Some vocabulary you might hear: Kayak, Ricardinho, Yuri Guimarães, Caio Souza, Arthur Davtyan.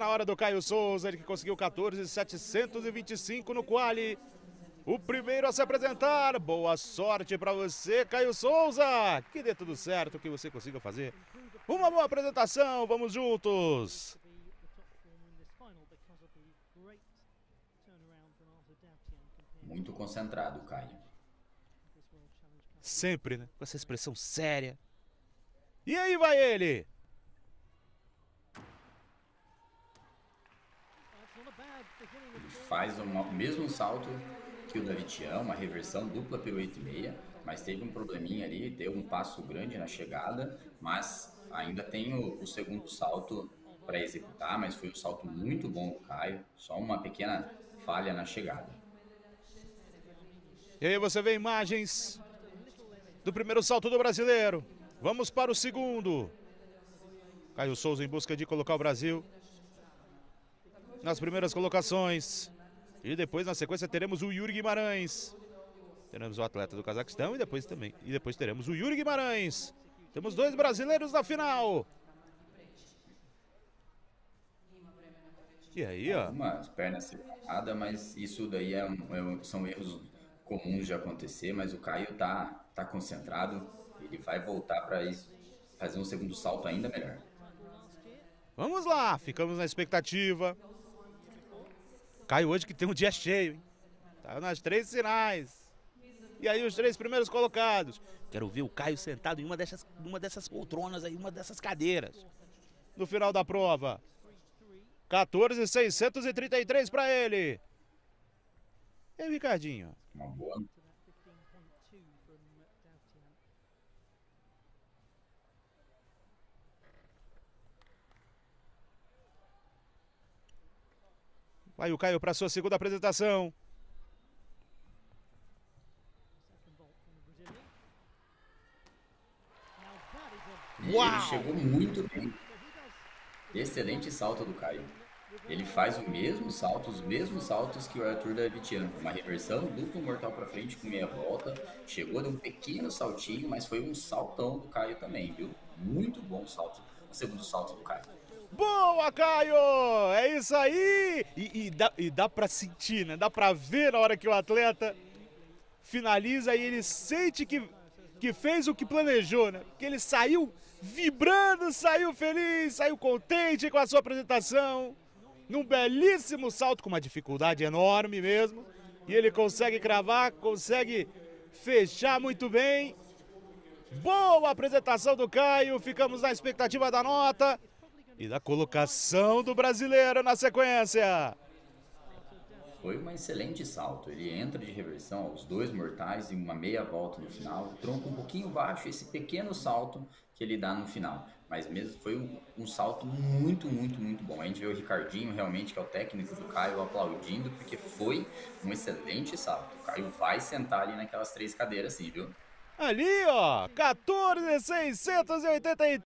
na hora do Caio Souza, ele que conseguiu 14.725 no quali. O primeiro a se apresentar. Boa sorte para você, Caio Souza. Que dê tudo certo, que você consiga fazer uma boa apresentação. Vamos juntos. Muito concentrado, Caio. Sempre, né? Com essa expressão séria. E aí vai ele. Ele faz o mesmo salto que o Davtyan, uma reversão dupla pelo 8,6, mas teve um probleminha ali, deu um passo grande na chegada, mas ainda tem o segundo salto para executar, mas foi um salto muito bom do Caio, só uma pequena falha na chegada. E aí você vê imagens do primeiro salto do brasileiro. Vamos para o segundo. Caio Souza em busca de colocar o Brasil nas primeiras colocações. E depois, na sequência, teremos o Yuri Guimarães. Teremos o atleta do Cazaquistão e depois teremos o Yuri Guimarães. Temos dois brasileiros na final. E aí, ó. Umas pernas separadas, mas isso daí são erros comuns de acontecer, mas o Caio tá concentrado. Ele vai voltar para fazer um segundo salto ainda melhor. Vamos lá, ficamos na expectativa. Caio hoje que tem um dia cheio, hein? Tá nas três finais. E aí os três primeiros colocados. Quero ver o Caio sentado em uma dessas poltronas aí, uma dessas cadeiras. No final da prova. 14.633 para ele. E aí, Ricardinho? Uma boa. Vai o Caio para sua segunda apresentação. Ele chegou muito bem. Excelente salto do Caio. Ele faz os mesmos saltos que o Arthur Davtyan. Uma reversão, duplo mortal para frente com meia volta. Chegou de um pequeno saltinho, mas foi um saltão do Caio também, viu? Muito bom salto. O segundo salto do Caio. Boa, Caio! É isso aí! E dá pra sentir, né? Dá pra ver na hora que o atleta finaliza e ele sente que fez o que planejou, né? Porque ele saiu vibrando, saiu feliz, saiu contente com a sua apresentação. Num belíssimo salto, com uma dificuldade enorme mesmo. E ele consegue cravar, consegue fechar muito bem. Boa apresentação do Caio, ficamos na expectativa da nota. E da colocação do brasileiro na sequência. Foi um excelente salto. Ele entra de reversão aos dois mortais e uma meia volta no final. Tronco um pouquinho baixo, esse pequeno salto que ele dá no final. Mas mesmo foi um salto muito bom. A gente vê o Ricardinho, realmente, que é o técnico do Caio, aplaudindo, porque foi um excelente salto. O Caio vai sentar ali naquelas três cadeiras, sim, viu? Ali, ó, 14.683.